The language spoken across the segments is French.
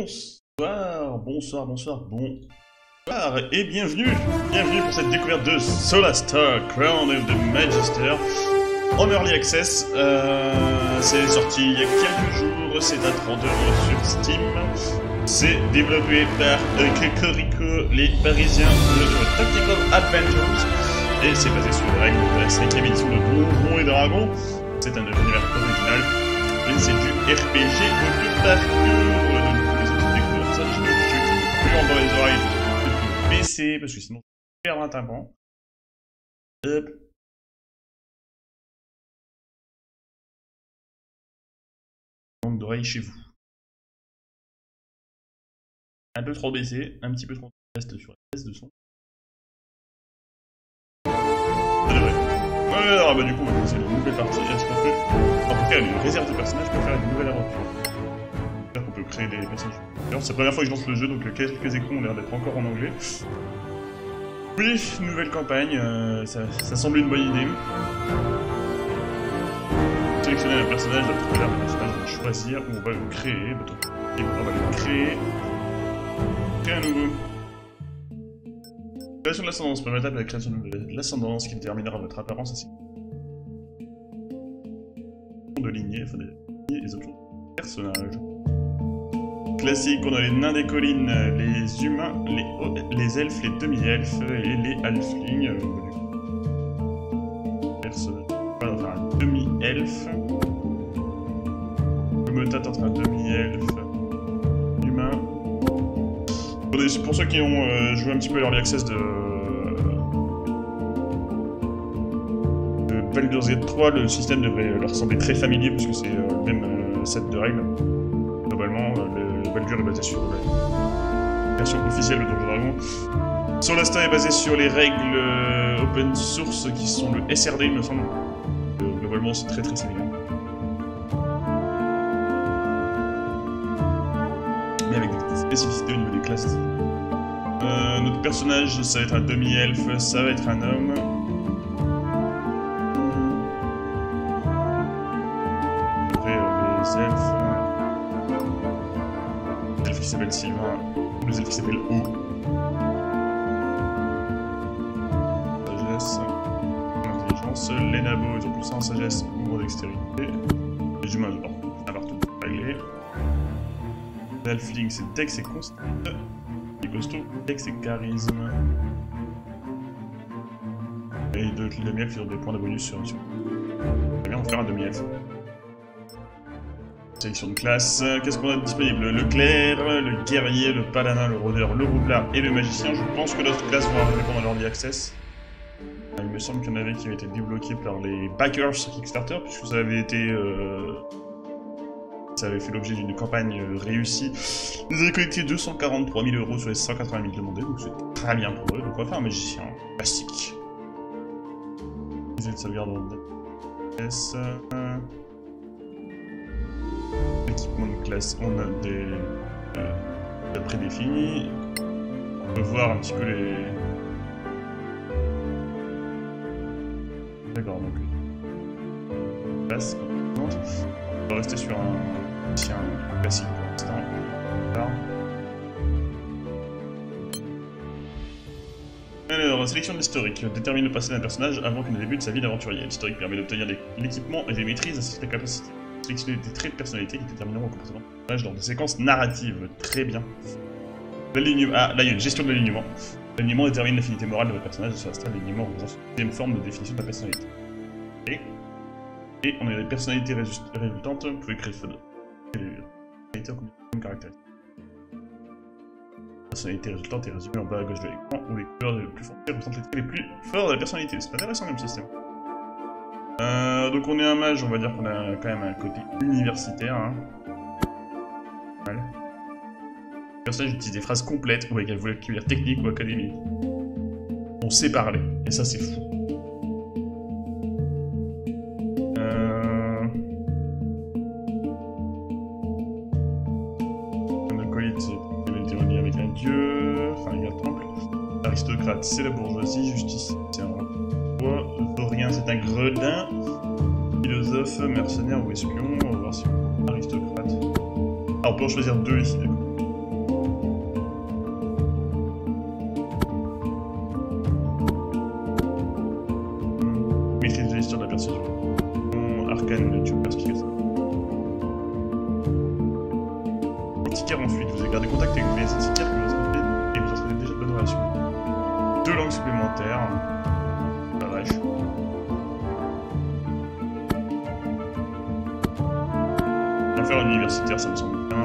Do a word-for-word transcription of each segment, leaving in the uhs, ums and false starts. Bonsoir, bonsoir, bonsoir, bonsoir et bienvenue, bienvenue pour cette découverte de Solasta, Crown of the Magister, en Early Access. Euh, c'est sorti il y a quelques jours, c'est à trente euros sur Steam. C'est développé par Kekoriko, les Parisiens de Tactical Adventures, et c'est basé sur les règles de la cinquième édition de Donjons et Dragons. C'est un univers original, et c'est du R P G au par cœur. Dans les oreilles, je peux baisser parce que sinon je perds un tympan. Hop. Manque d'oreilles chez vous. Un peu trop baissé, un petit peu trop reste sur la baisse de son. Ça devrait. Ouais, alors bah du coup, c'est une nouvelle partie. J'espère que on peut faire une réserve de personnages pour faire une nouvelle aventure. On peut créer des personnages. D'ailleurs, c'est la première fois que je lance le jeu, donc quelques écrans ont l'air d'être encore en anglais. Oui, nouvelle campagne, euh, ça, ça semble une bonne idée. Sélectionner un personnage, trouver un personnage, on va choisir, on va le créer. Et on va le créer. Créer un nouveau. Création de l'ascendance, première étape de la création de l'ascendance qui déterminera votre apparence ainsi que de lignée, enfin des lignées et des options de personnages. Classique, on a les nains des collines, les humains, les, les elfes, les demi-elfes et les halflings. Personne. Enfin, un demi-elfe. Je me tâte entre un demi-elfe. Humain. Pour ceux qui ont euh, joué un petit peu à l'Early Access de, de Baldur's Gate trois, le système devrait leur sembler très familier puisque c'est euh, le même euh, set de règles. Globalement, euh, le Baldur est basé sur la version officielle de Donjons et Dragons. Solasta est basé sur les règles open source qui sont le S R D, il me semble. Globalement, c'est très très similaire. Mais avec des spécificités au niveau des classes. Euh, notre personnage, ça va être un demi-elfe, ça va être un homme. Après, les elfes. Qui s'appelle Sylvain, les elfes qui s'appellent O. Sagesse, intelligence, les nabos, ils ont plus ça en sagesse, ou en dextérité. Les humains, bon, ça va tout régler. Les halflings, c'est dex et const. Les costauds, dex et charisme. Et les deux demi-elfes, ils ont des points de bonus sur action. Très bien, on va faire un demi-elfe. Sélection de classe, qu'est-ce qu'on a de disponible? Le clerc, le guerrier, le paladin, le rôdeur, le roublard et le magicien. Je pense que d'autres classes vont arriver pendant l'Early Access. Il me semble qu'il y en avait qui avaient été débloqués par les backers sur Kickstarter, puisque ça avait été. Euh... Ça avait fait l'objet d'une campagne réussie. Ils avaient collecté deux cent quarante-trois mille euros sur les cent quatre-vingt mille demandés, donc c'est très bien pour eux. Donc on va faire un magicien classique. J'ai de sauvegarde en S. Équipement de classe, on a des euh, prédéfinis. On peut voir un petit peu les. D'accord, donc. Classe, on va rester sur un ancien classique pour l'instant. Alors, sélection de l'historique. Détermine le passé d'un personnage avant qu'il ne débute sa vie d'aventurier. L'historique permet d'obtenir l'équipement et des maîtrises ainsi que la capacité. Sélectionner des traits de personnalité qui détermineront le comportement du personnage dans des séquences narratives. Très bien. L'alignement. Ah, là il y a une gestion de l'alignement. L'alignement détermine l'affinité morale de votre personnage. Sur l'instant, l'alignement représente une deuxième forme de définition de la personnalité. Et, et on a des personnalités résultantes. Vous pouvez créer des personnalités en combinaison de caractéristiques. Personnalité résultante est résumée en bas à gauche de l'écran où les couleurs les plus fortes représentent les traits les plus forts de la personnalité. C'est intéressant comme système. Euh, donc on est un mage, on va dire qu'on a quand même un côté universitaire. Hein. Voilà. Le personnage utilise des phrases complètes ou avec un vocabulaire technique ou académique. On sait parler, et ça c'est fou. Euh... Un acolyte, c'est relié avec un dieu, enfin il y a un temple. Aristocrate, c'est la bourgeoisie, justice, c'est un... Vaurien, c'est un gredin. Philosophe, mercenaire ou espion. On va voir si on... Aristocrate. Ah, on peut en choisir deux ici, d'accord. apothicaire ensuite, vous avez gardé contact avec les apothicaires que vous avez et vous entretenez déjà de bonnes relations. Deux langues supplémentaires. La vache. Affaires universitaires, ça me semble bien.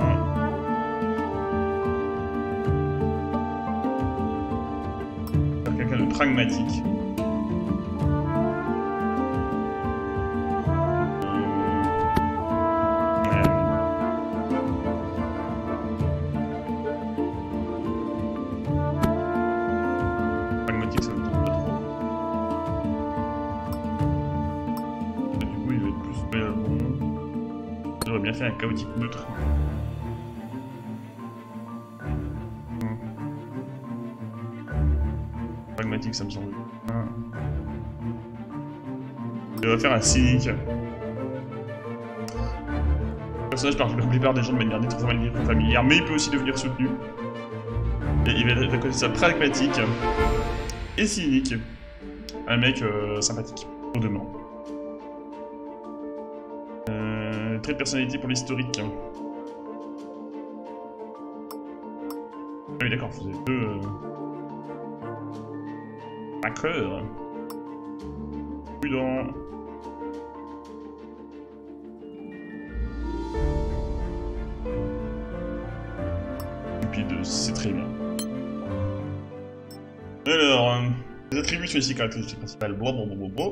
Faire quelqu'un de pragmatique. Un chaotique neutre. Hmm. Pragmatique, ça me semble. Ah. Je vais faire un cynique. Le personnage parle la plupart des gens de manière détressante familière, mais il peut aussi devenir soutenu. Et il va récolter ça pragmatique et cynique. Un mec euh, sympathique. Au demeurant. Trait de personnalité pour l'historique. Ah oui d'accord, vous avez deux... Hacker. Prudent. Stupide, c'est très bien. Alors, les attributs sont ici caractéristiques principales. Blablabla.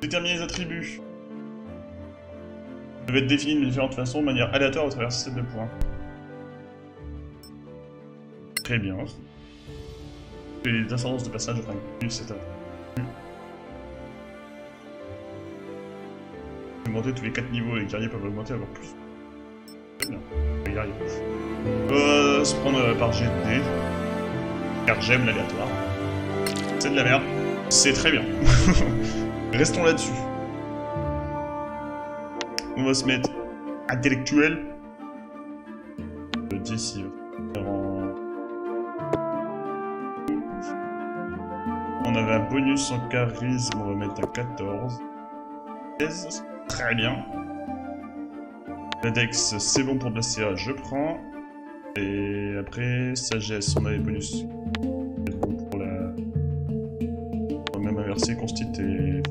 Déterminer les attributs. Peuvent être définis de différentes façons, de manière aléatoire au travers ce système de points. Très bien. Et les ascendances de passage enfin, c'est un. Augmenter tous les quatre niveaux, les guerriers peuvent augmenter avoir plus. Très bien. Les guerriers. Euh, se prendre par G D. Car j'aime l'aléatoire. C'est de la merde. C'est très bien. Restons là-dessus. On va se mettre intellectuel. D'ici, on avait un bonus en charisme, on va mettre à quatorze. seize, très bien. La dex, c'est bon pour placer A, je prends. Et après, sagesse, on a les bonus. C'est bon pour la. On va même inverser, constituer.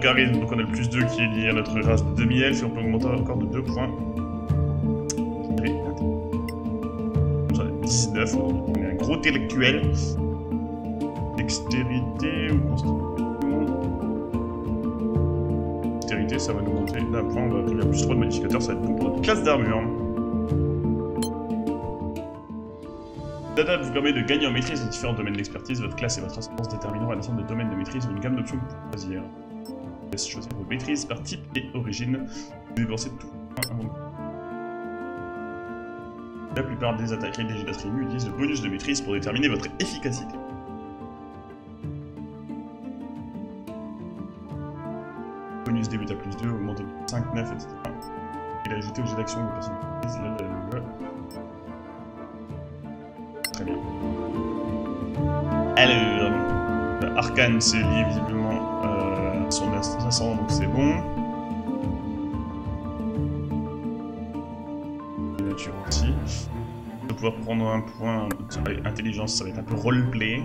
Charisme, donc on a le plus deux qui est lié à notre race de demi-elfe et on peut augmenter encore de deux points. dix-neuf, on est un gros intellectuel. Dextérité ou constitution. Dextérité, ça va nous monter d'un point, on va obtenir plus trois de modificateurs, ça va être bon pour notre classe d'armure. La table vous permet de gagner en maîtrise les différents domaines d'expertise, votre classe et votre ascendance détermineront la somme de domaines de maîtrise ou une gamme d'options que vous pouvez choisir. Laisse choisir vos maîtrises par type et origine. Vous dépensez tout un moment. La plupart des attaques et des jets d'attributs utilisent le bonus de maîtrise pour déterminer votre efficacité. Bonus débute à plus deux, augmente de cinq, neuf, et cetera. Et ajoutez aux jets d'action vos personnes. Très bien. Alors, Arcane, c'est lié visiblement. Euh, Son ascendant, donc c'est bon. Nature aussi. De pouvoir prendre un point intelligence, ça va être un peu roleplay.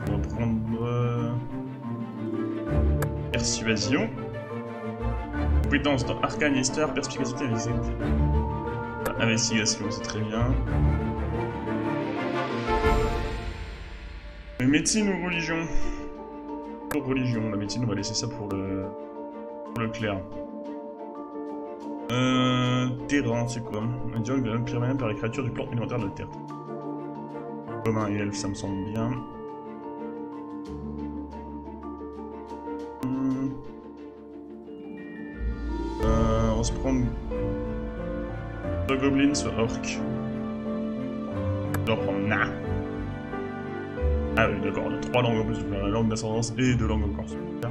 On va prendre euh... persuasion. Compétence dans Arcane, Histoire, perspicacité, investigation, c'est très bien. Médecine ou religion? Pour religion, la médecine on va laisser ça pour le, pour le clair. Euh... Terrain, c'est quoi? Un dialogue de l'homme permanent par les créatures du plan élémentaire de la Terre. Commun et elfe, ça me semble bien. Hum. Euh... On va se prendre... Soit goblin, soit orc. On va prendre na. Ah oui, d'accord, on a trois langues en plus, la langue d'ascendance et deux langues encore. On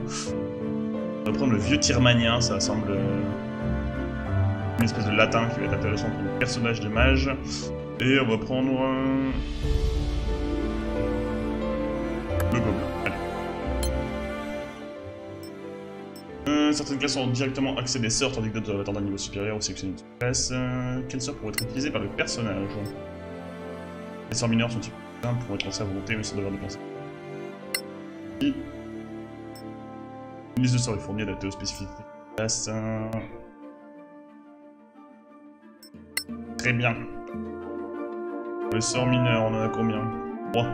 va prendre le vieux Tyrmanien, ça semble une espèce de latin qui va être intéressant pour le personnage de mage. Et on va prendre un... le gobelin. Allez. Euh, certaines classes ont directement accès des sorts, tandis que d'autres doivent attendre un niveau supérieur ou sélectionner une classe. Euh, quelles sorts pourraient être utilisées par le personnage? Les sorts mineurs sont type un pour être lancés à volonté, mais sans devoir dépenser. Une liste de sorts est fournie adaptée aux spécificités de classe. Euh... Très bien. Le sort mineur, on en a combien? trois.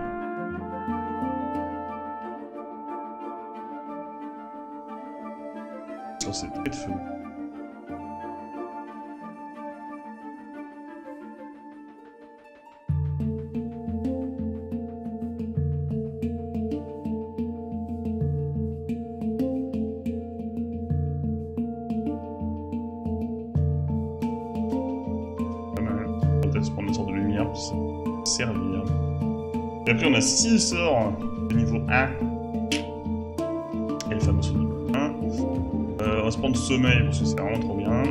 Sur ces traits de feu. Servir. Et après on a six sorts de niveau un. Et le fameux niveau un. Euh, on va se prendre sommeil parce que c'est vraiment trop bien.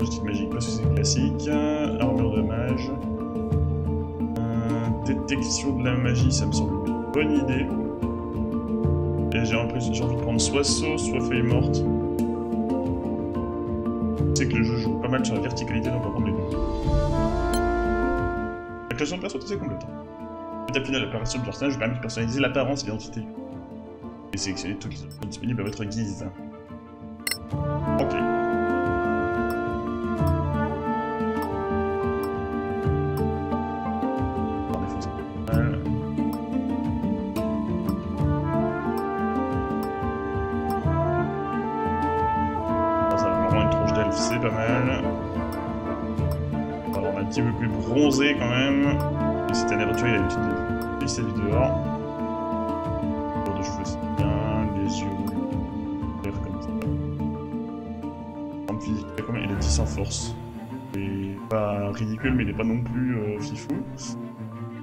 Logistique magique parce que c'est classique. Armure de mage. Euh, détection de la magie, ça me semble une bonne idée. Et j'ai l'impression que j'ai envie de prendre soit saut, soit feuille morte. C'est que le jeu joue pas mal sur la verticalité, donc on va prendre les deux. La création de perso est complète. L'étape finale de la préparation du personnage permet de personnaliser l'apparence et l'identité. Et sélectionner toutes les options disponibles à votre guise. Ok. Ça va vraiment une tronche d'elfe, c'est pas mal. Alors, on a un petit peu plus bronzé quand même. C'était un aventure, il a une petite liste du dehors. Le tour de cheveux, c'est bien. Les yeux, les lèvres comme ça. En physique, il a dix en force. Il est pas ridicule, mais il est pas non plus euh, fifou.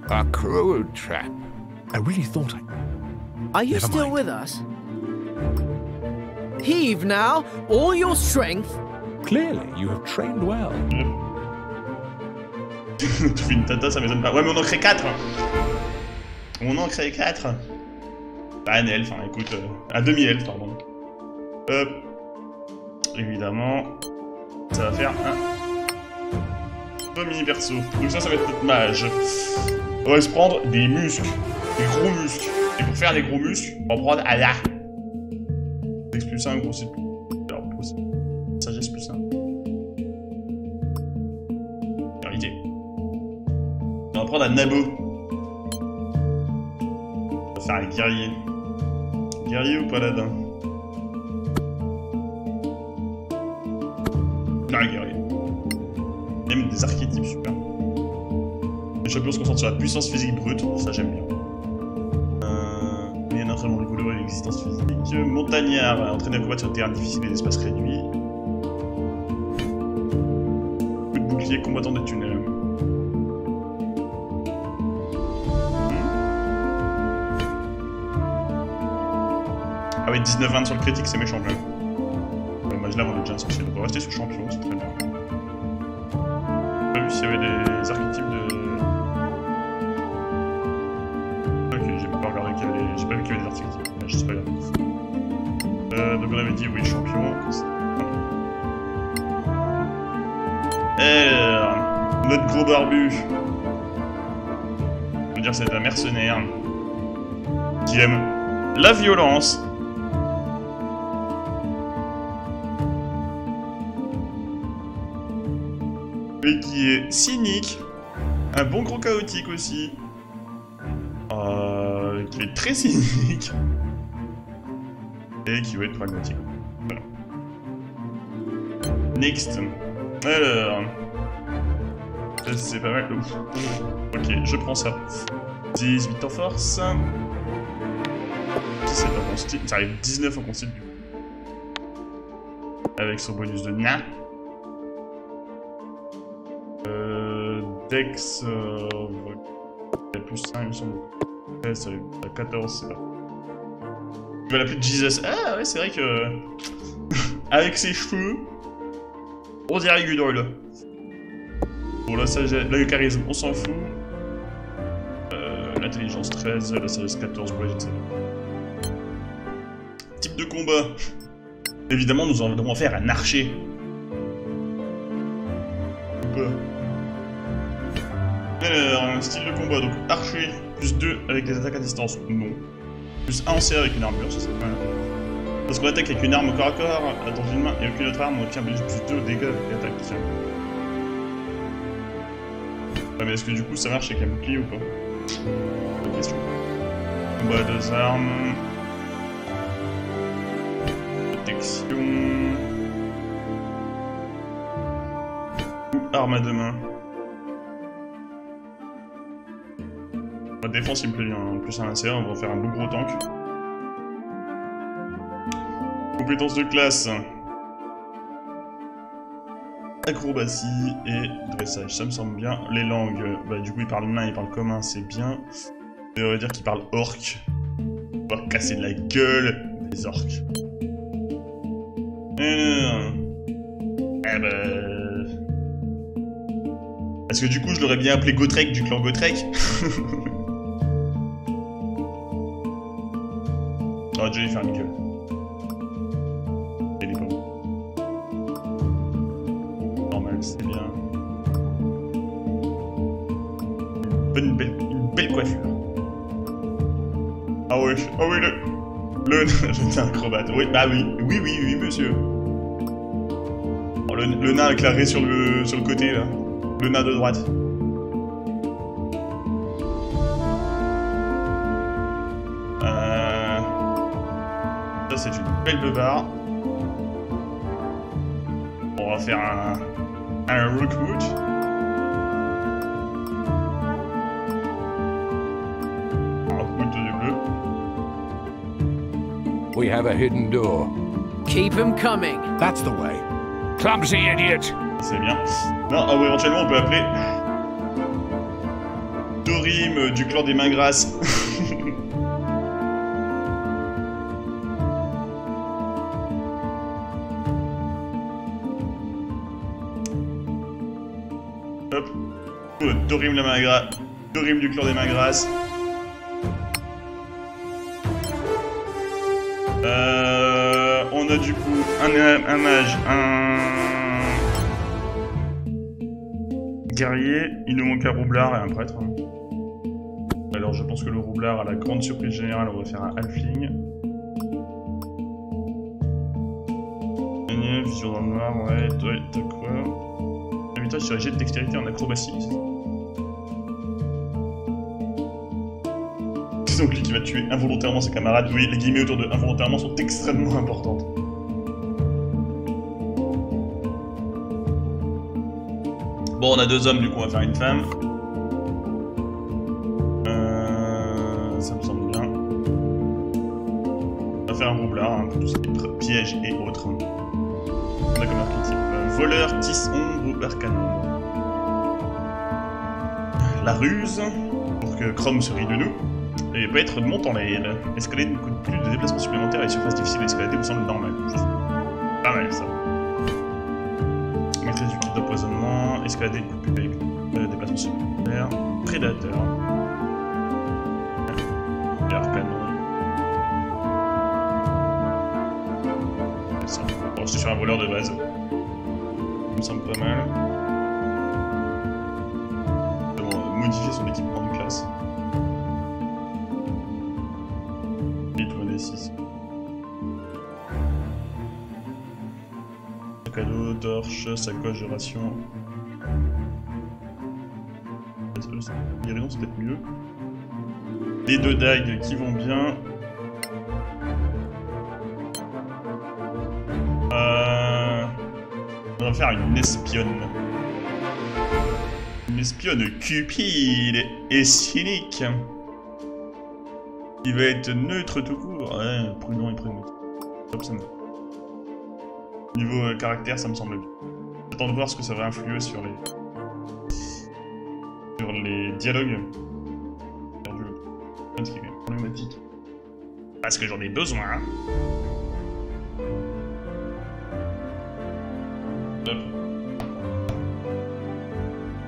A cruel trap. I really thought I. Are you Never still mind. With us? Heave now, all your strength. Clearly, you have trained well. Yep. Tu fais une tata, ça m'étonne pas. Ouais, mais on en crée quatre. On en crée quatre. Bah, un elfe, hein, écoute. Un euh, demi-elfe, pardon. Hop. Évidemment. Ça va faire un demi-perso. Donc, ça, ça va être notre mage. On va se prendre des muscles. Des gros muscles. Et pour faire des gros muscles, on va prendre à la. Expulser un gros c'est alors, possible. Sagesse plus simple. On va prendre un nabo. On va faire un guerrier. Guerrier ou paladin? Non, un guerrier. Même des archétypes, super. Les champions se concentrent sur la puissance physique brute, ça j'aime bien. Euh, il y en a vraiment rigolo avec l'existence physique. Montagnard, entraîner à combattre sur le terrain difficile et l'espace réduit. Coup de bouclier, combattant des tunnels. Ah ouais, dix-neuf vingt sur le critique, c'est méchant quand même. Le mage là, on est déjà inscrit, donc on va rester sur champion, c'est très bien. J'ai pas vu s'il y avait des archétypes de... Ok, j'ai pas regardé qu'il y avait des... J'ai pas vu qu'il y avait des archétypes, mais je sais pas bien. Euh, donc on avait dit oui, champion. Eh, notre gros barbu. Je veux dire, c'est un mercenaire qui aime la violence. Et qui est cynique, un bon gros chaotique aussi, euh, qui est très cynique, et qui va être pragmatique. Voilà. Next. Alors. C'est pas mal. Ouf. Ok, je prends ça. dix-huit en force. dix-sept en consti. Ça arrive dix-neuf en consti. Avec son bonus de nain. Dex, euh, il y a plus cinq, il me semble. Ouais, ça a quatorze, c'est là. Tu vas l'appeler Jesus. Ah ouais, c'est vrai que... Avec ses cheveux, On dirait Gudor là. Bon, la sagesse, là, le charisme, on s'en fout. Euh, L'intelligence treize, la sagesse quatorze, ouais, j'étais là. Type de combat. Évidemment, nous en devons faire un archer. Alors, un style de combat, donc archer, plus deux avec des attaques à distance, non. Plus un en C avec une armure, ça c'est pas mal. Parce qu'on attaque avec une arme corps à corps, à dans une main et aucune autre arme, on obtient plus deux dégâts avec l'attaque. Ah, mais est-ce que du coup ça marche avec un bouclier ou pas? Pas de question. Combat à deux armes. Protection. Ou arme à deux mains. La défense il me plaît bien, en plus un A C A, on va faire un beau gros tank. Compétences de classe. Acrobatie et dressage, ça me semble bien. Les langues, bah du coup il parle nain, il parle commun, c'est bien. Ça veut dire qu'il parle orc. On va casser de la gueule des orcs. Euh... Eh bah... Parce que du coup je l'aurais bien appelé Gotrek du clan Gotrek. Ah, je vais faire une gueule. Il est pas bon. Normal, c'est bien. Une belle, une belle coiffure. Ah ouais, ah oui, le... Le... J'étais acrobate. Oui, bah oui. Oui, oui, oui, monsieur. Oh, le, le nain avec la raie sur le, sur le côté, là. Le nain de droite. C'est une belle beubare. On va faire un, un Rookwood. Un Rookwood de bleu. We have a hidden door. Keep him coming. That's the way. Clumsy idiot. C'est bien. Non, ah ouais, éventuellement on peut appeler Dorim du clan des mains grasses. Dorim la main grasse, Dorim du clan des mains grasses. Euh, on a du coup un, un mage, un guerrier. Il nous manque un roublard et un prêtre. Alors je pense que le roublard, à la grande surprise générale, on va faire un halfling. Vision dans le noir, ouais, t'as quoi? Habitage sur la jet de dextérité en acrobatie. Donc lui qui va tuer involontairement ses camarades, oui, les guillemets autour de involontairement sont extrêmement importantes. Bon, on a deux hommes, du coup on va faire une femme. Euh, ça me semble bien. On va faire un roublard, hein, pour tout ce qui est piège et autres. On a comme archétype euh, voleur, tisse, ombre, arcanombre. La ruse, pour que Chrome se rie de nous. Et pas être de monte en l'air. Escalader ne coûte plus de déplacement supplémentaire et les surfaces difficiles à escalader vous semble normal. Pas mal ça. Maîtrise du kit d'empoisonnement, escalader ne coûte plus de déplacement supplémentaire. Prédateur. Canon. Ça. Bon, je suis sur un voleur de base. Ça me semble pas mal. Bon, modifier son équipement de classe. Sac à dos, torche, sacoche de ration. Guérison, c'est peut-être mieux. Les deux dagues qui vont bien. Euh... On va faire une espionne. Une espionne cupide et cynique. Il va être neutre tout court, ouais, prudent et prudent. Top, ça me... Niveau euh, caractère, ça me semble bien. J'attends de voir ce que ça va influer sur les... sur les dialogues. C'est problématique. Parce que j'en ai besoin, hein. Top.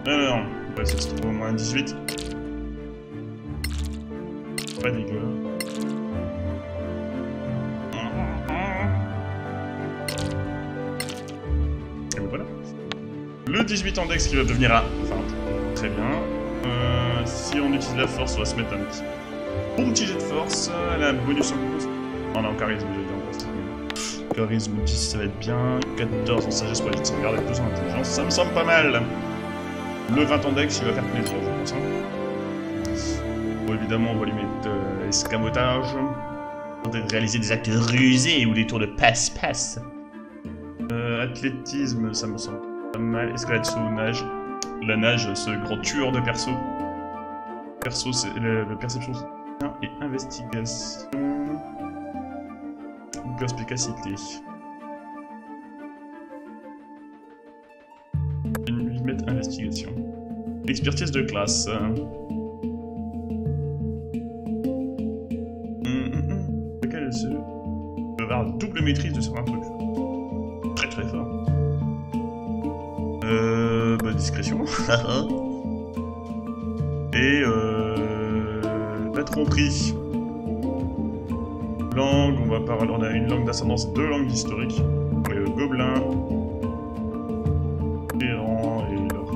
Euh, non, ouais, ça se trouve au moins dix-huit. Pas dégueu. Et voilà. Le dix-huit en dex qui va devenir à vingt. Très bien. Euh, si on utilise la force, on va se mettre un petit bon petit jet de force. Elle a un bonus en plus. Oh non, charisme, j'ai dit en plus. Charisme dix, ça va être bien. quatorze en sagesse pour la petite sauvegarde avec plus en intelligence. Ça me semble pas mal. Le vingt en dex, il va faire pénétrer, je pense. Hein. Bon, évidemment, on va lui mettre euh, escamotage. De réaliser des actes rusés ou des tours de passe-passe. Euh, athlétisme, ça me semble pas mal. Escalade sous nage. La nage, ce grand tueur de perso. Perso, c'est le, le perception. Et investigation. Perspicacité. Je vais lui mettre investigation. Expertise de classe. Double maîtrise de certains trucs. Très très fort. Euh. Bah, discrétion. Et euh. La tromperie. Langue, on va parler. On a une langue d'ascendance, deux langues historiques. Et le gobelin. Errant et l'or.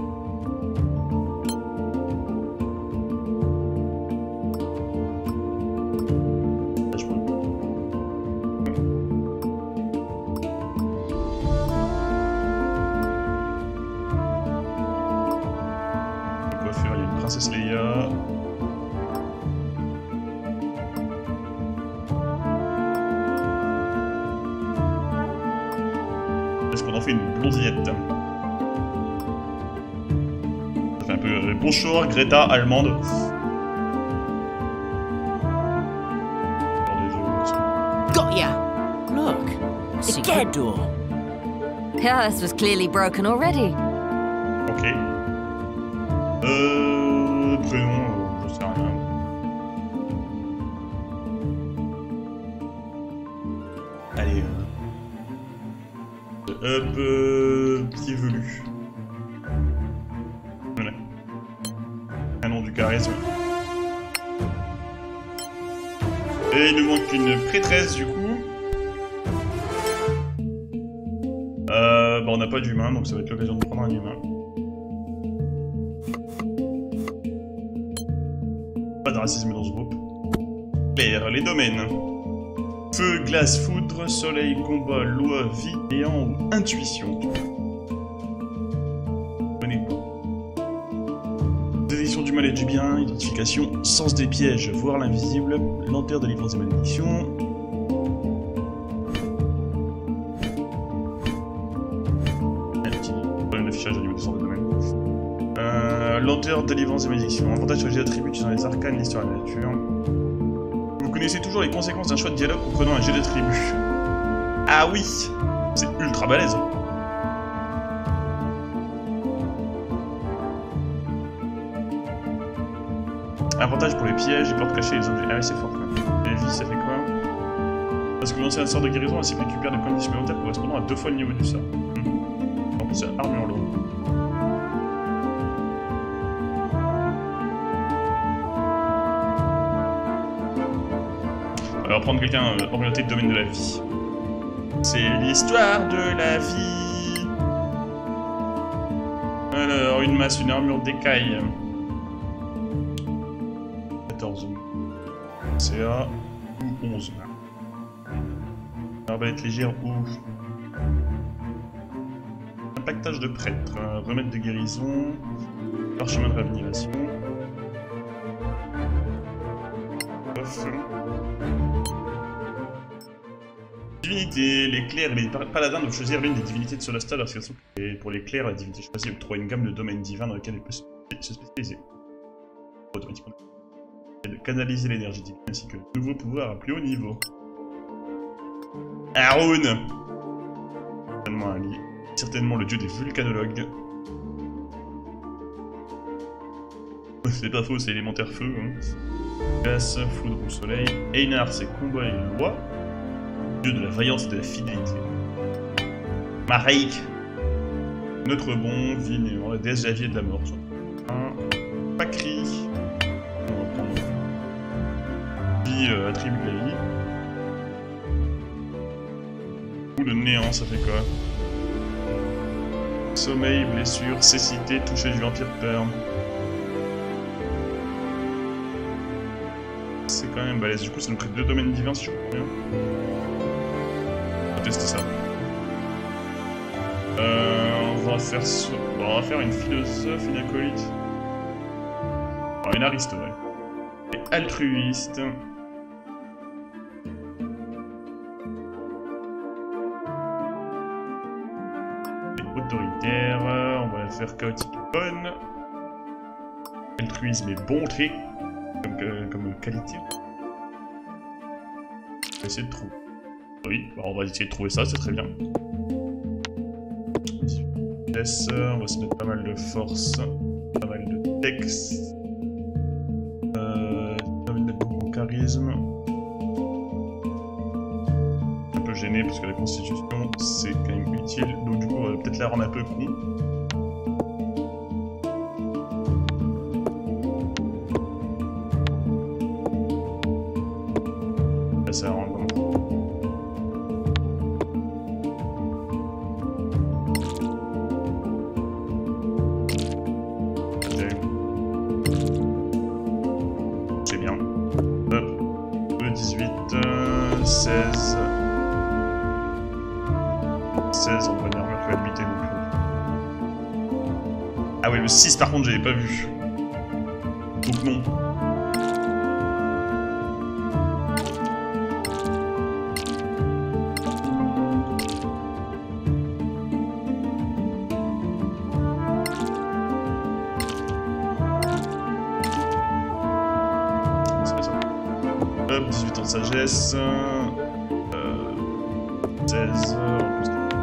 Bonjour, Greta allemande. Got ya! Look, a secret door. Yeah, this was clearly broken already. Ok. Euh. Prénom, je sais rien. Allez. Up, euh. Petit velu. Charisme. Et il nous manque une prêtresse du coup. Euh, bah on n'a pas d'humain, donc ça va être l'occasion de prendre un humain. Pas de racisme dans ce groupe. Claire, les domaines. Feu, glace, foudre, soleil, combat, loi, vie, néant ou intuition. Du mal et du bien, identification, sens des pièges, voir l'invisible, lenteur de délivrance des malédictions. Un petit problème d'affichage au niveau du sens de domaine. Euh, lenteur de délivrance des malédictions, avantage sur les attributs qui sont les arcanes, l'histoire et la nature. Vous connaissez toujours les conséquences d'un choix de dialogue comprenant un jet d'attributs. Ah oui, c'est ultra balèze. Avantage pour les pièges et portes cachées les objets. Ah oui, c'est fort quand même. Et les vies, ça fait quoi? Parce que vous lancez un sort de guérison, ainsi que récupère des points de vie supplémentaires correspondant à deux fois le niveau du sort. Mmh. En plus, c'est armure lourde. Alors, prendre quelqu'un euh, orienté de domaine de la vie. C'est l'histoire de la vie. Alors, une masse, une armure d'écaille. C A ou onze. Arbalète légère ou. Un pactage de prêtre, un remède de guérison, parchemin de réanimation. Divinité, les clercs et les paladins doivent choisir l'une des divinités de Solasta lorsqu'elles sont. Et pour les clercs, la divinité choisie octroie une gamme de domaines divins dans lesquels elle peut se spécialiser. Automatiquement. Et de canaliser l'énergie divine ainsi que de nouveaux pouvoirs à plus haut niveau. Arun, certainement un lit, certainement le dieu des volcanologues. C'est pas faux, c'est élémentaire feu. Hein. Glace, foudre ou soleil. Einar, c'est combat et loi. Dieu de la vaillance et de la fidélité. Mareik, Neutre bon, vigne, la déesse Javier de la mort. Un pacri. On va prendre. Vie, euh, attribue de la vie. Ou le néant, ça fait quoi? Sommeil, blessure, cécité, toucher du vampire peur. C'est quand même balèze, du coup ça nous crée deux domaines divins si je comprends bien. On va tester ça. Euh, on va faire so... bon, on va faire une philosophe, une acolyte. Oh, une ariste, ouais. Et altruiste. Et autoritaire. On va la faire chaotique bonne. Altruisme et bonté. Comme, euh, comme qualité. On va essayer de trouver. Oui, bah on va essayer de trouver ça, c'est très bien. On va se mettre pas mal de force, pas mal de texte. Euh, mon charisme. Un peu gêné parce que la constitution c'est quand même utile, donc du coup on va peut-être la rendre un peu con. six par contre, j'avais pas vu. Donc non. C'est pas ça. Hop, dix-huit ans de sagesse. Euh, seize,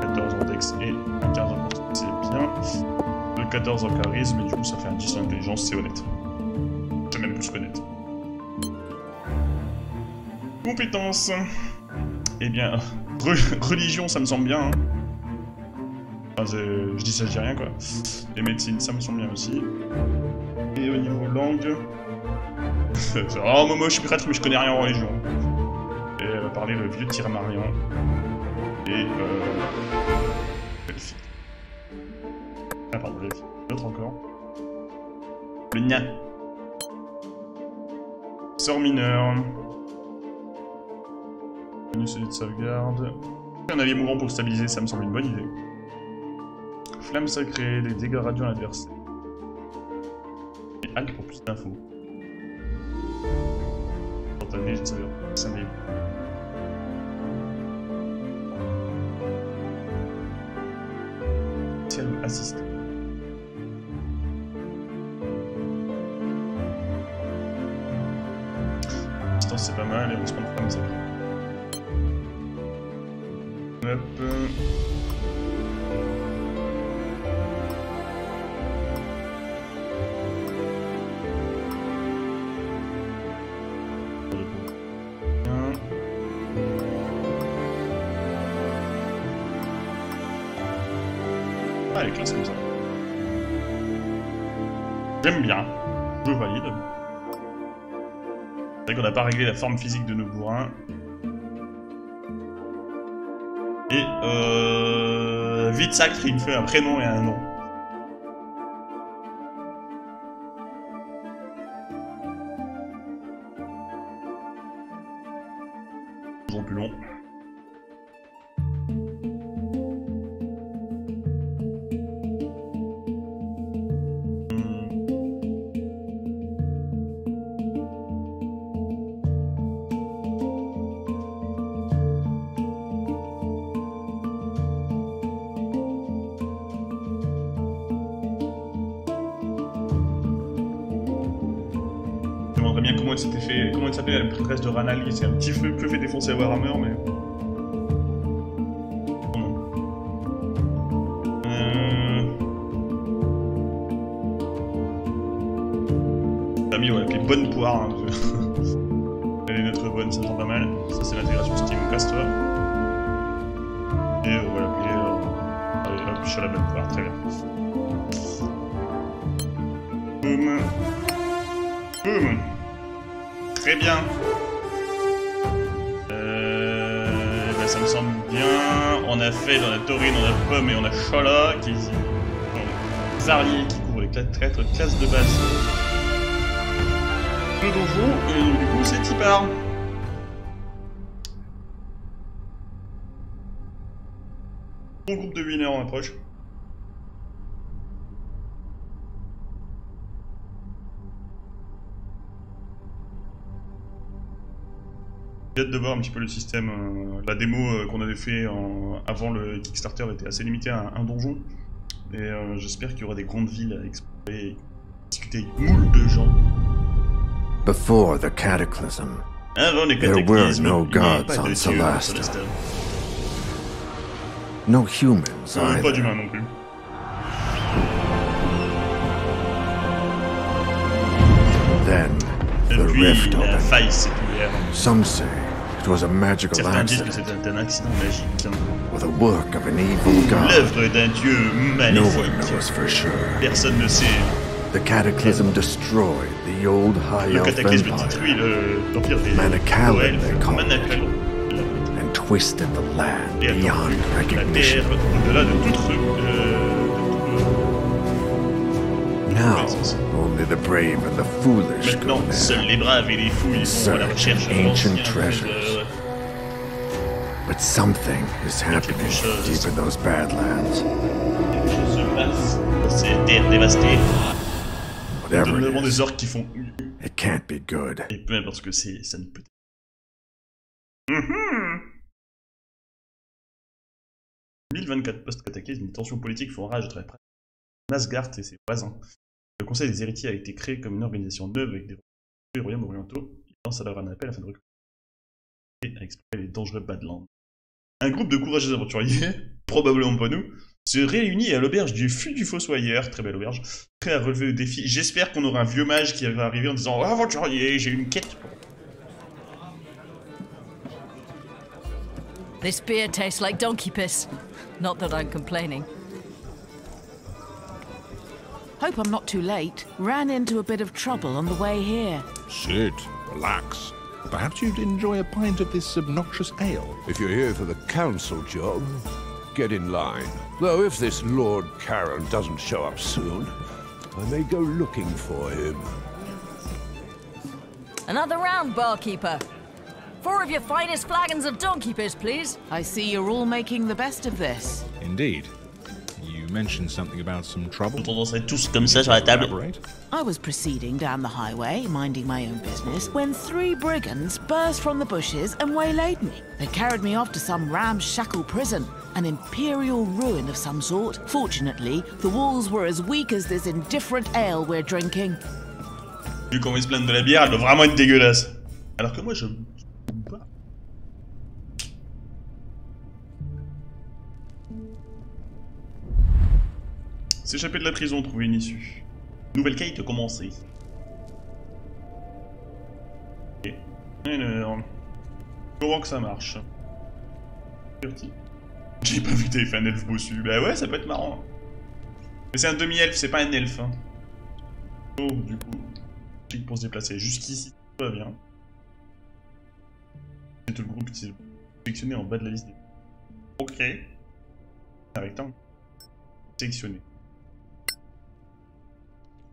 quatorze en dex et quinze en force. C'est bien. quatorze en charisme, mais du coup ça fait un dix en intelligence, c'est honnête. C'est même plus qu'honnête. Compétences. Eh bien, re religion, ça me semble bien. Hein. Enfin, je, je dis ça, je dis rien quoi. Et médecine, ça me semble bien aussi. Et au niveau langue. Oh, Momo, je suis prêtre, mais je connais rien en religion. Et elle va parler le vieux Tirmarion. Et euh. Elfie. Ah pardon, l'autre encore. Le nain. Sort mineur. Une celui de sauvegarde. Un avion mouvant pour stabiliser, ça me semble une bonne idée. Flamme sacrée, des dégâts radiaux à l'adversaire. Et Alt pour plus d'infos. Entamé, je ne savais pas. cinq mille. Assisté. Distance c'est pas mal et on se prend comme ça. Hop. Ah, elle est classe comme ça. J'aime bien. Je valide. C'est vrai qu'on n'a pas réglé la forme physique de nos bourrins. Et euh... vite sacré, il me fait un prénom et un nom. Toujours plus long. De Ranal qui s'est un petit peu fait défoncer à Warhammer, mais. Mmh. Euh... Amis, on va l'appeler Bonne Poire, hein, parce... Elle est notre bonne, ça me semble pas mal. Ça, c'est l'intégration Steam, casse-toi. Et on va l'appeler. Euh... Allez, hop, sur la bonne part, très bien. Boum. Boum. Très bien. Euh, ben ça me semble bien. On a fait, on a Taurine, on a Pomme et on a Chola qui est ici. On a Zarlier qui couvre les traîtres, classe de base. Le donjon, et donc, du coup c'est Tipar. Bon groupe de winners en approche. J'ai hâte de voir un petit peu le système. Euh, la démo euh, qu'on avait fait en, avant le Kickstarter était assez limitée à un donjon. Et euh, j'espère qu'il y aura des grandes villes à explorer et discuter avec moule de gens. Before the cataclysm, avant les cataclysmes, there were no gods on Solasta. No humans either. Pas d'humains non plus. Then the rift opened. Some say it was a magical accident, with the work of an evil god. No one knows for sure. Personne ne sait. The cataclysm destroyed the old high elf empire, Manakal they called it, and twisted the land beyond recognition. Now, only the brave and the foolish go there in search of ancient treasures. But something is happening deep in those badlands. Donnement des orques qui font It can't be good. Et peu importe ce que c'est, ça ne peut être. Mm-hmm. mille vingt-quatre post-cataclysme, les tensions politiques font rage à travers Nasgard et ses voisins. Le Conseil des héritiers a été créé comme une organisation neuve avec des royaumes orientaux. Il lance alors un appel afin de recruter et à explorer les dangereux Badlands. Un groupe de courageux aventuriers, probablement pas nous, se réunit à l'auberge du Fût du Fossoyeur, très belle auberge, prêt à relever le défi. J'espère qu'on aura un vieux mage qui va arriver en disant « Aventurier, j'ai une quête !» This beer tastes like donkey piss. Not that I'm complaining. Hope I'm not too late. Ran into a bit of trouble on the way here. Sit, relax. Perhaps you'd enjoy a pint of this obnoxious ale. If you're here for the council job, get in line. Though if this Lord Charon doesn't show up soon, I may go looking for him. Another round, barkeeper. Four of your finest flagons of donkey piss, please. I see you're all making the best of this. Indeed. You mentioned something about some trouble. I was proceeding down the highway, minding my own business, when three brigands burst from the bushes and waylaid me. They carried me off to some ramshackle prison. An imperial ruin of some sort. Fortunately, the walls were as weak as this indifferent ale we're drinking. Vu qu'on va se plaindre de la bière, elle doit vraiment être dégueulasse. Alors que moi, je... S'échapper de la prison, trouver une issue. Nouvelle quête commencée. Ok. Alors... Comment que ça marche? Petit. J'ai pas vu t'avais fait un elfe bossu. Bah ouais, ça peut être marrant. Mais c'est un demi-elfe, c'est pas un elfe. Hein. Oh, du coup, clique pour se déplacer. Jusqu'ici, tout va bien. C'est tout le groupe qui est sélectionné en bas de la liste. Ok. Un rectangle. Sélectionné.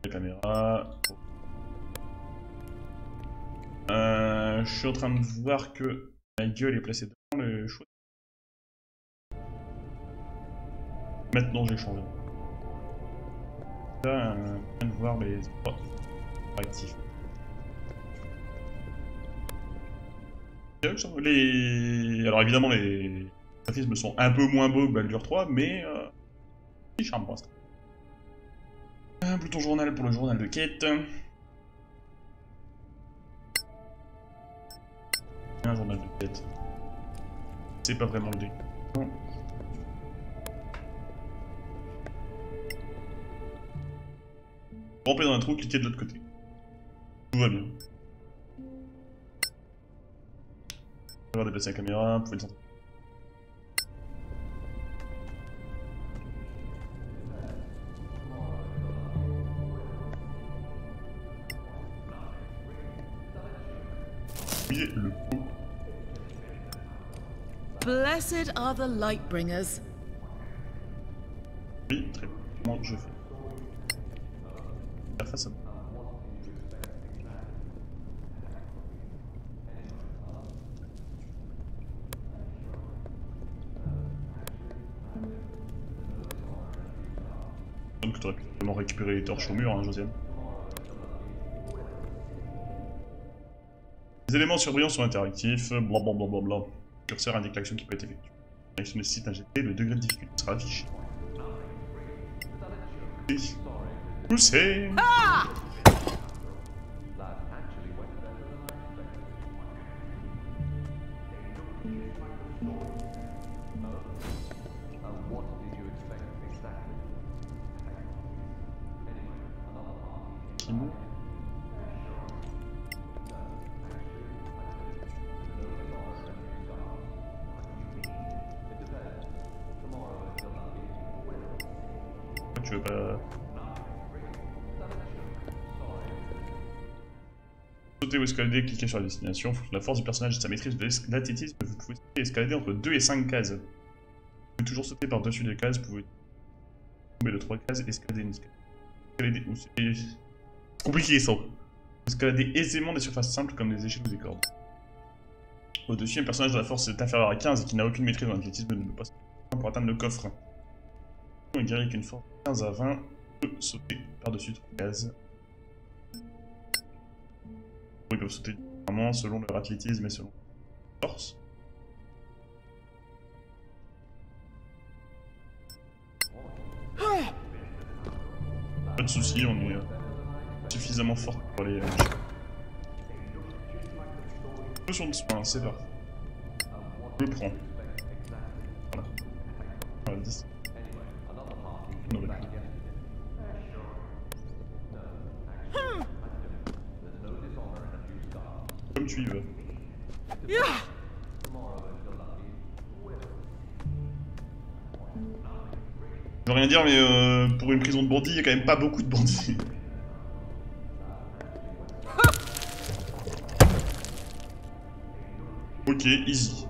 La caméra. Euh, je suis en train de voir que ma gueule est placée devant le choix. Maintenant j'ai changé. Là, euh, on vient de voir les trois actifs. Les... Alors évidemment les graphismes sont un peu moins beaux que Baldur trois, mais euh... c'est charme pour l'instant. Un bouton journal pour le journal de quête. Un journal de quête. C'est pas vraiment le dé. Non. Rampez dans un trou, cliquez de l'autre côté. Tout va bien. Vous pouvez déplacer la caméra, vous pouvez le sentir. voyez le pot. Blessed are the Lightbringers. Oui, très bien. Comment je fais? Faire face à moi. Que tu aurais pu vraiment récupérer les torches au mur, hein, Josiane. Les éléments surbrillants sont interactifs, blablabla. Le curseur indique l'action qui peut être effectuée. L'action nécessite un G T, le degré de difficulté sera affiché. Poussez! Ah! Tu veux pas... Sauter ou escalader, cliquez sur la destination, fonction de la force du personnage et de sa maîtrise de l'athlétisme, vous pouvez escalader entre deux et cinq cases. Vous pouvez toujours sauter par-dessus les cases, vous pouvez tomber de trois cases, escalader une escalade. Escalader... C'est compliqué ça. Escalader aisément des surfaces simples comme des échelles ou des cordes. Au-dessus, un personnage de la force est inférieur à quinze et qui n'a aucune maîtrise en athlétisme ne peut pas sauter pour atteindre le coffre. Un guerrier avec une force de quinze à vingt peut sauter par-dessus trois cases. Ils peuvent sauter différemment selon leur athlétisme et selon leur force. Pas de soucis, on est euh, suffisamment fort pour les... Euh, potion de soin, c'est parti. Je le prends. Voilà. Voilà, dix. Non, mais... hmm. Comme tu y veux. Yeah. Je veux rien dire, mais euh, pour une prison de bandits, il n'y a quand même pas beaucoup de bandits. Ah. Ok, easy.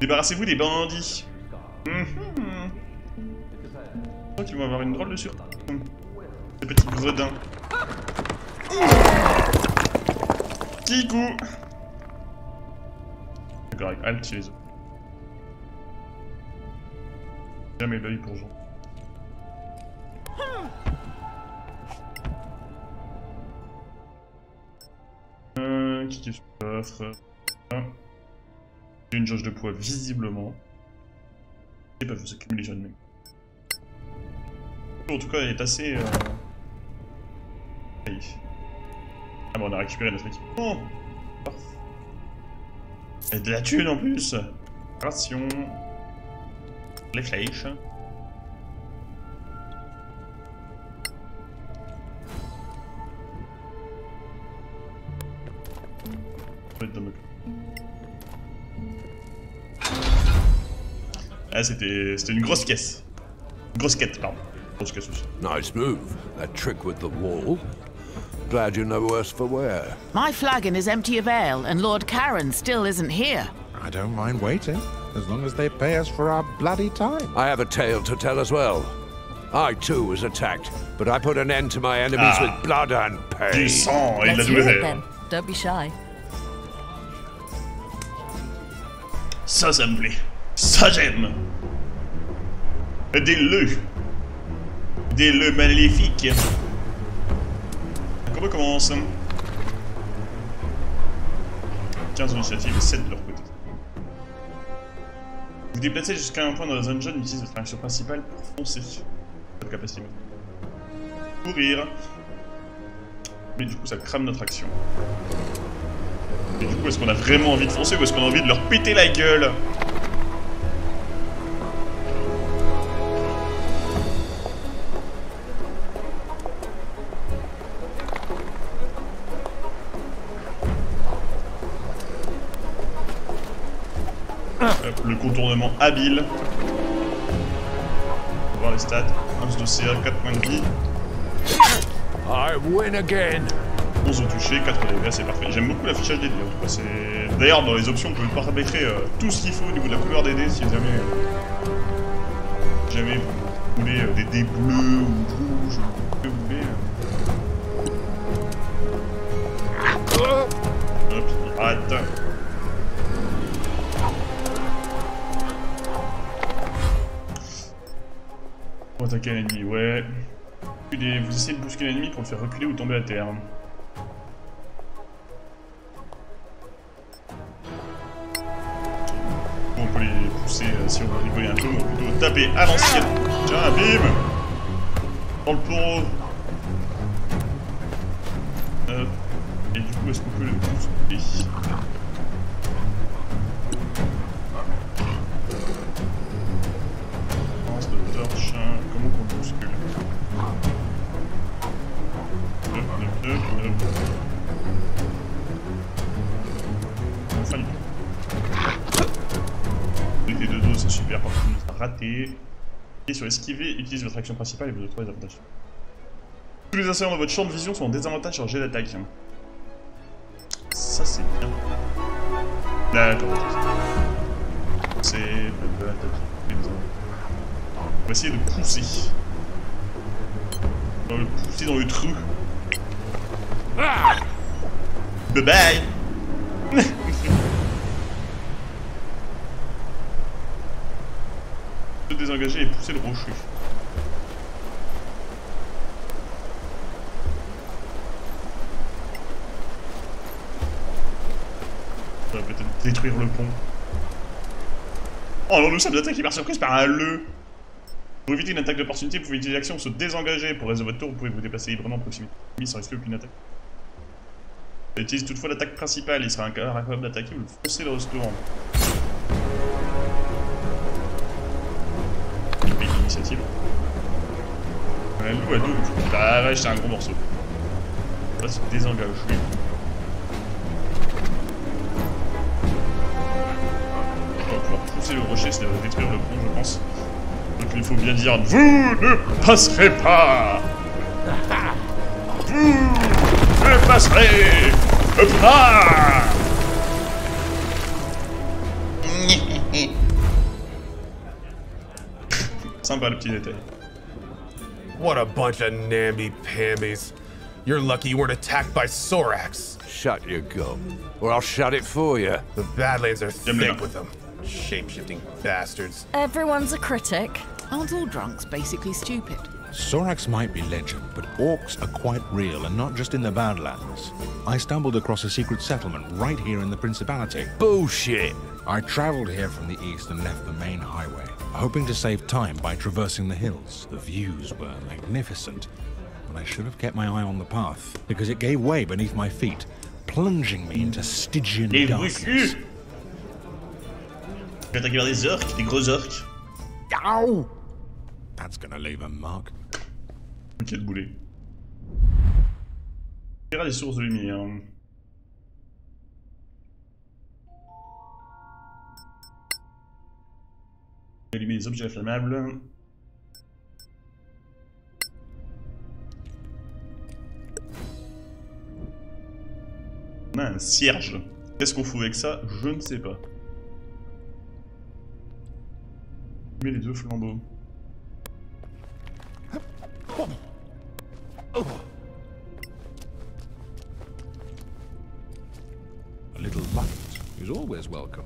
Débarrassez-vous des bandits. Mmh. Je crois qu'ils vont avoir une drôle de surprise. Ces petits gredins. Petit coup. D'accord, avec Alt, c'est les autres. Jamais l'œil pour Jean. Euh, qui qu'est-ce que je peux faire ? Une jauge de poids visiblement. Et bah vous accumulez jamais. En tout cas elle est assez... Euh... Ah bah on a récupéré notre équipement. Et de la thune en plus. Ration. Les flèches. Ah, c'était une grosse caisse. Une grosse quête, pardon. Grosse caisse aussi. Nice move. That trick with the wall. Glad you're no worse for wear. My flagon is empty of ale, and Lord Karen still isn't here. I don't mind waiting, as long as they pay us for our bloody time. I have a tale to tell as well. I too was attacked, but I put an end to my enemies ah. with blood and pain. Du sang et de la douleur. Don't be shy. Ça, ça me plaît. Ça j'aime. Des leux. Des leux maléfiques. Comment on commence? quinze initiatives, sept de leur côté. Vous déplacez jusqu'à un point dans la zone jaune, utilisez votre action principale pour foncer. Votre capacité. Courir. Mais du coup ça crame notre action. Et du coup est-ce qu'on a vraiment envie de foncer ou est-ce qu'on a envie de leur péter la gueule? Le contournement habile. On va voir les stats. onze de C A, quatre points de vie. I win again. onze au toucher, quatre dégâts, c'est parfait. J'aime beaucoup l'affichage des dés, en tout cas c'est... D'ailleurs dans les options, vous pouvez paramétrer euh, tout ce qu'il faut au niveau de la couleur des dés si jamais... Euh, jamais vous voulez euh, des dés bleus ou rouges, ou que vous voulez. Euh... Hop, il rate. Pour attaquer un ennemi, ouais. Vous essayez de bousculer l'ennemi pour le faire reculer ou tomber à terre. On peut les pousser euh, si on veut rigoler un peu, mais on peut plutôt taper à l'ancienne. Tiens, bim! Dans le plomb. Euh, et du coup, est-ce qu'on peut le bousculer? Lance de torche, hein. Comment on bouscule? Les deux dos, c'est super, par contre, on a raté. Cliquez sur esquiver, utilisez votre action principale et vous retrouvez des avantages. Tous les assaillants dans votre champ de vision sont en désavantage sur jet d'attaque. Ça, c'est bien. D'accord. C'est. On va essayer de pousser. On va le pousser dans le trou. Ah bye bye. Se désengager et pousser le rocher. Ça va peut-être détruire le pont. Oh alors nous sommes attaqués par surprise par un le. Pour éviter une attaque d'opportunité, vous pouvez utiliser l'action se désengager. Pour résoudre votre tour, vous pouvez vous déplacer librement en proximité sans risquer aucune attaque. Utilise toutefois l'attaque principale, il sera incapable d'attaquer ou de foncer le restaurant. Il paye l'initiative. Un loup à double. Bah ouais, j'étais un gros morceau. Là, se désengage. On va pouvoir pousser le rocher, c'est détruire le pont, je pense. Donc il faut bien dire, vous ne passerez pas. Vous je passerai. Hop là. Sympa le petit détail. What a bunch of namby-pambies. You're lucky you weren't attacked by Sorax. Shut your gum, or I'll shut it for you. The Badlands are thick with them. Shape-shifting bastards. Everyone's a critic. Aren't all drunks basically stupid? Sorax might be legend, but orcs are quite real, and not just in the Badlands. I stumbled across a secret settlement right here in the Principality. Bullshit! I traveled here from the east and left the main highway, hoping to save time by traversing the hills. The views were magnificent, but I should have kept my eye on the path, because it gave way beneath my feet, plunging me into Stygian darkness. Attaqué par des orques, des gros orques. Ow! That's gonna leave a mark. Ok, le boulet. On verra les sources de lumière. Allumer les objets inflammables. On a un cierge. Qu'est-ce qu'on fout avec ça? Je ne sais pas. Allumer les deux flambeaux. A little light is always welcome.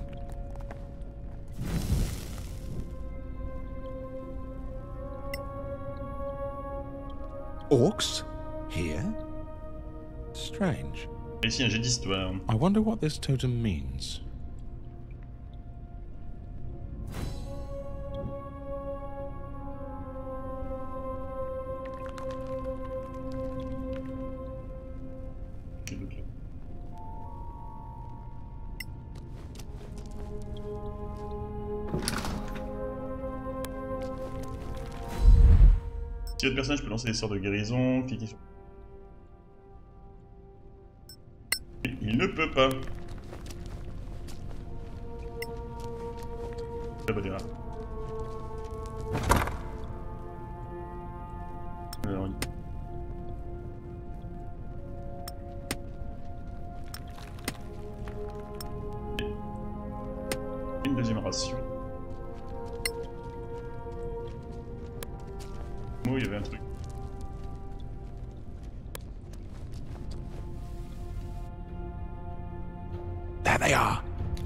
Orcs here? Strange. Ici un jeu d'histoire. I wonder what this totem means. Si votre personnage peut lancer des sorts de guérison, cliquez sur. Il ne peut pas. Très bonne erreur. Alors, oui. Une deuxième ration. Oh, il y avait un truc. There they are.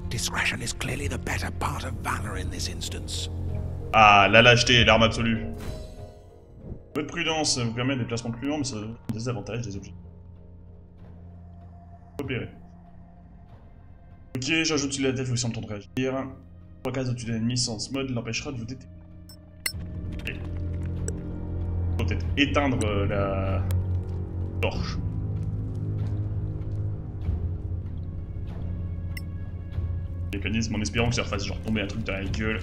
Discretion is clearly the better part of valor in this instance. Ah, la lâcheté, l'arme absolue. Votre prudence vous permet des placements plus longs, mais ça donne des avantages des objets. Repérer. Ok, j'ajoute sur la tête, vous si on tente de réagir. trois cases au-dessus d'un ennemi sans ce mode l'empêchera de vous détecter. Ok. Peut-être éteindre euh, la torche. Mécanisme en espérant que ça refasse genre tomber un truc dans la gueule.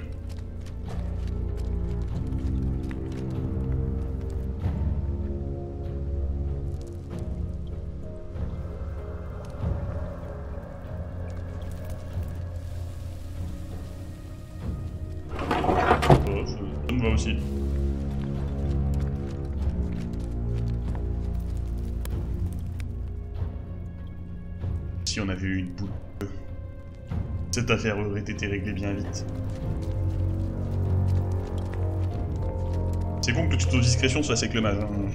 Si on avait eu une boule, cette affaire aurait été réglée bien vite. C'est con que le tuto discrétion se fasse avec le mage. Hein.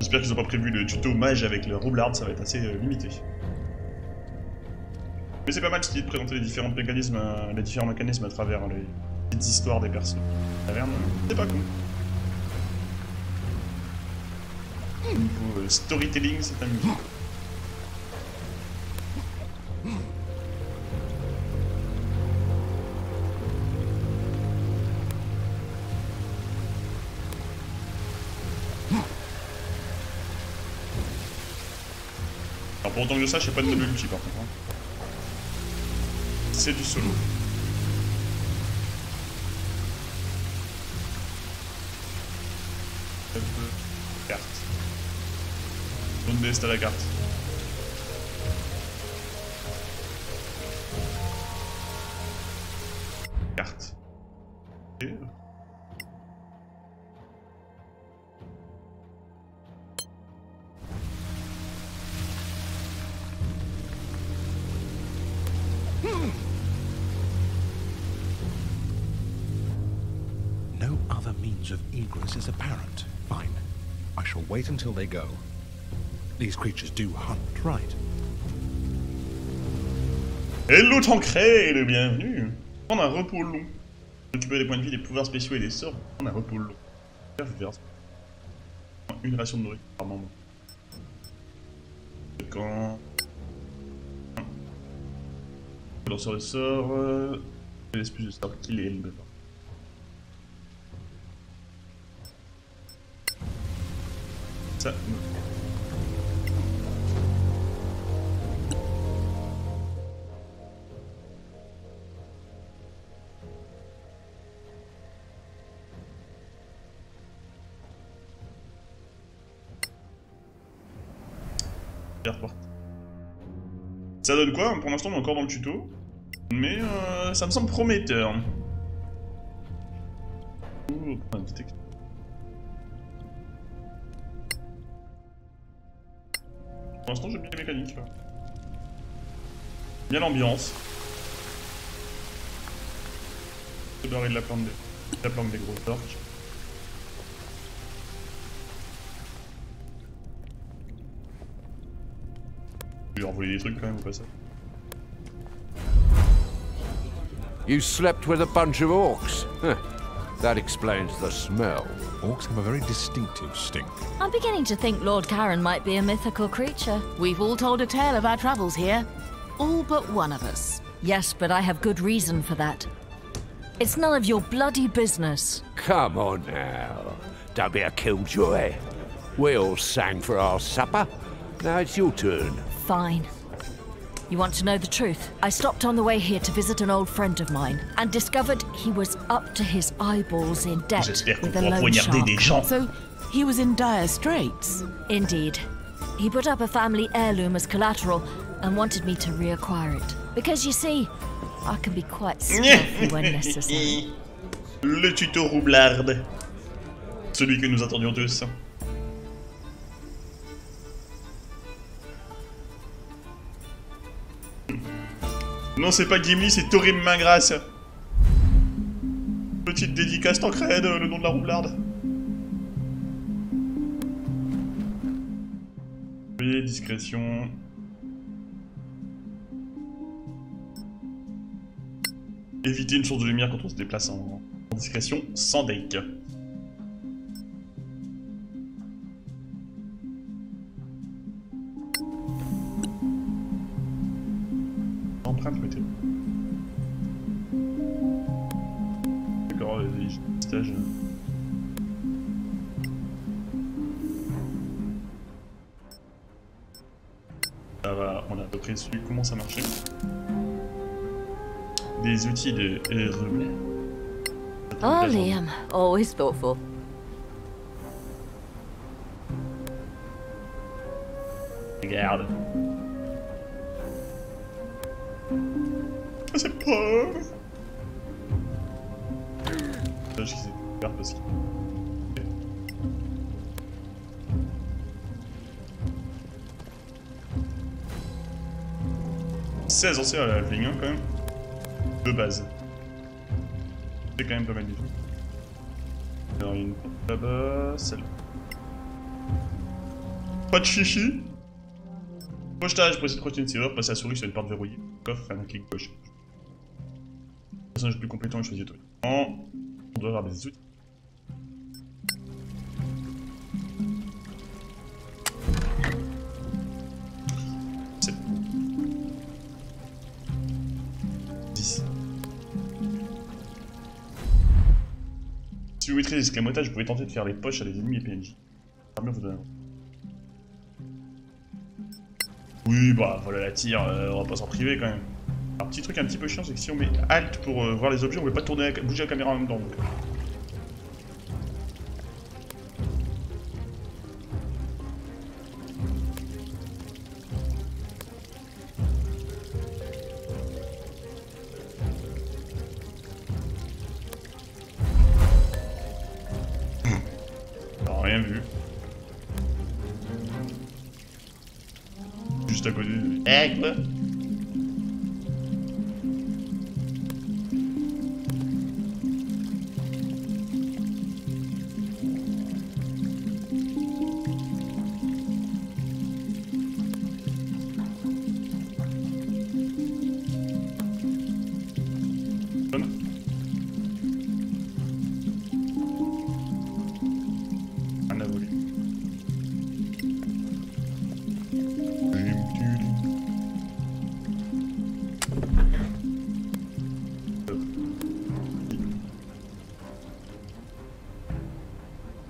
J'espère qu'ils n'ont pas prévu le tuto mage avec le roublard, ça va être assez euh, limité. Mais c'est pas mal de présenter les différents mécanismes, à, les différents mécanismes à travers les petites histoires des personnes. Taverne, c'est pas con. Niveau euh, storytelling, c'est amusant. Alors pour autant que ça, je sais pas de double multi par contre. Hein. C'est du solo. Carte. Bonne D S à la carte. Carte. Et... No other means of egress is apparent. Fine. I shall wait until they go. These creatures do hunt, right? Hello Tancred, bienvenue. Prendre un repos long. Récupérer des points de vie, des pouvoirs spéciaux et des sorts. Prendre un repos long. Une ration de nourriture par moment. Quand. Lanceur de sort. Euh... L'espèce de sort qu'il est L deux. Ça. Ça donne quoi? Pour l'instant on est encore dans le tuto, mais euh, ça me semble prometteur. Ouh, un petit texte. Pour l'instant, j'aime bien les mécaniques. Là. Bien l'ambiance. Se barrer de la planque des, de la planque des gros orques. Je vais leur voler des trucs quand même au passage. You slept with a bunch of orcs. Huh. That explains the smell. Orcs have a very distinctive stink. I'm beginning to think Lord Karen might be a mythical creature. We've all told a tale of our travels here. All but one of us. Yes, but I have good reason for that. It's none of your bloody business. Come on now. Don't be a killjoy. We all sang for our supper. Now it's your turn. Fine. You want to know the truth? I stopped on the way here to visit an old friend of mine and discovered he was up to his eyeballs in debt with a loan shark. So he was in dire straits. Indeed. He put up a family heirloom as collateral and wanted me to reacquire it. Because you see, I can be quite stealthy when necessary. Le tuto roublarde. Celui que nous attendions tous. Non, c'est pas Gimli, c'est Thorim Maingrasse. Petite dédicace Tancred, le nom de la roublarde. Oui, discrétion. Éviter une source de lumière quand on se déplace en, en discrétion, sans deck. Empreinte météo. D'accord, les stages. Ça va, on a à peu près su comment ça marchait. Des outils de Herblay. Oh Liam, always thoughtful. Regarde. C'est pauvre. Je sais pas parce que. seize ans c'est à la ligne quand même. De base. C'est quand même pas mal du tout. Alors il y a une porte là-bas, celle-là. Pas de chichi. Crochetage, pour essayer de crocheter une serrure, passer la souris sur une porte verrouillée. Coffre, un clic gauche. Personnage plus compétent, je choisis tout. On doit avoir des outils. Si vous maîtrisez l'escamotage, vous pouvez tenter de faire les poches à des ennemis et P N J. Oui, bah voilà la tire, euh, on va pas s'en priver quand même. Un petit truc un petit peu chiant, c'est que si on met Alt pour euh, voir les objets, on peut pas tourner, la, bouger la caméra en même temps. Donc. À côté de... Eh, quoi ?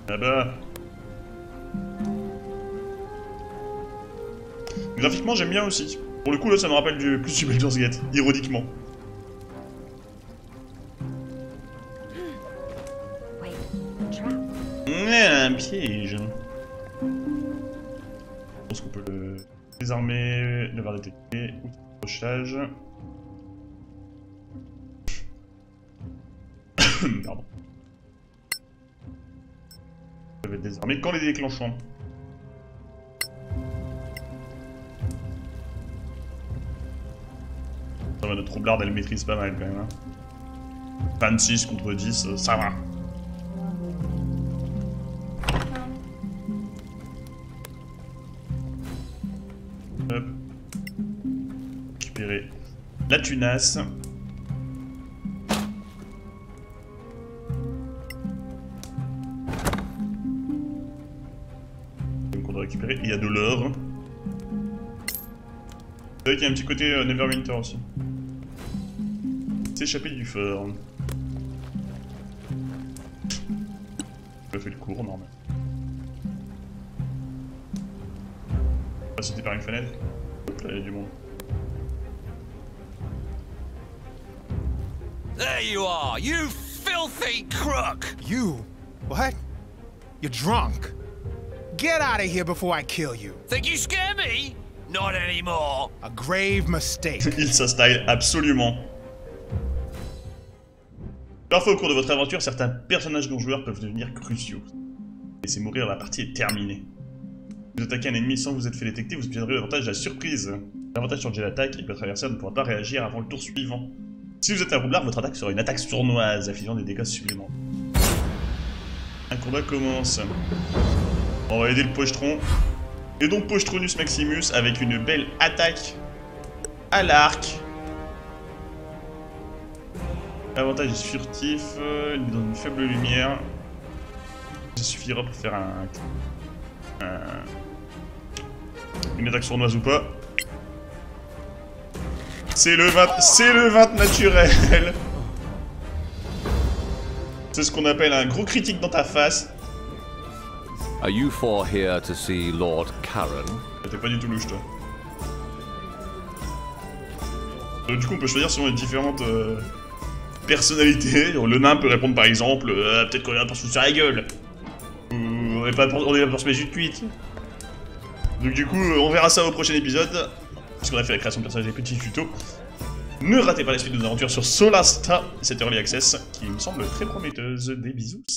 Là-bas. Graphiquement, j'aime bien aussi. Pour le coup, là, ça me rappelle du plus du Baldur's Gate, ironiquement. Un piège. Je pense qu'on peut le désarmer, le barre détecté, outil de crochage. Pardon. Mais quand les déclenchants. Ça va, notre roublarde elle maîtrise pas mal quand même. Hein. vingt-six contre dix, ça va. Hop. Récupérer la tunasse. Récupérer, il y a de l'or. C'est vrai qu'il y a un petit côté euh, Neverwinter aussi. S'échapper du fort. Je fais le cours, normal. On va sauter par une fenêtre. Hop là, il y a du monde. There you are, you filthy crook! You? What? You're drunk? Get out of here before I kill you. Think you scare me? Not anymore. A grave mistake. Il se style absolument. Parfois au cours de votre aventure, certains personnages non joueurs peuvent devenir cruciaux. Laissez mourir, la partie est terminée. Si vous attaquez un ennemi sans vous être fait détecter, vous obtiendrez l'avantage de la surprise. L'avantage sur le jet d'attaque est que votre adversaire ne pourra pas réagir avant le tour suivant. Si vous êtes un roublard, votre attaque sera une attaque sournoise, infligeant des dégâts supplémentaires. Un combat commence. On va aider le pochetron. Et donc Pochetronus Maximus avec une belle attaque à l'arc. Avantage furtif, dans une faible lumière. Ça suffira pour faire un... un une attaque sournoise ou pas. C'est le vingt, c'est le vingt naturel. C'est ce qu'on appelle un gros critique dans ta face. Are you four here to see Lord Karen? T'es pas du tout louche, toi. Euh, du coup, on peut choisir selon les différentes euh, personnalités. Le nain peut répondre par exemple euh, peut-être qu'on est là pour se foutre sur la gueule. Ou on est là pour, pour se mettre une cuite. Donc, du coup, on verra ça au prochain épisode. Parce qu'on a fait la création de personnages et des petits tutos. Ne ratez pas la suite de nos aventures sur Solasta, cette Early Access qui me semble très prometteuse. Des bisous.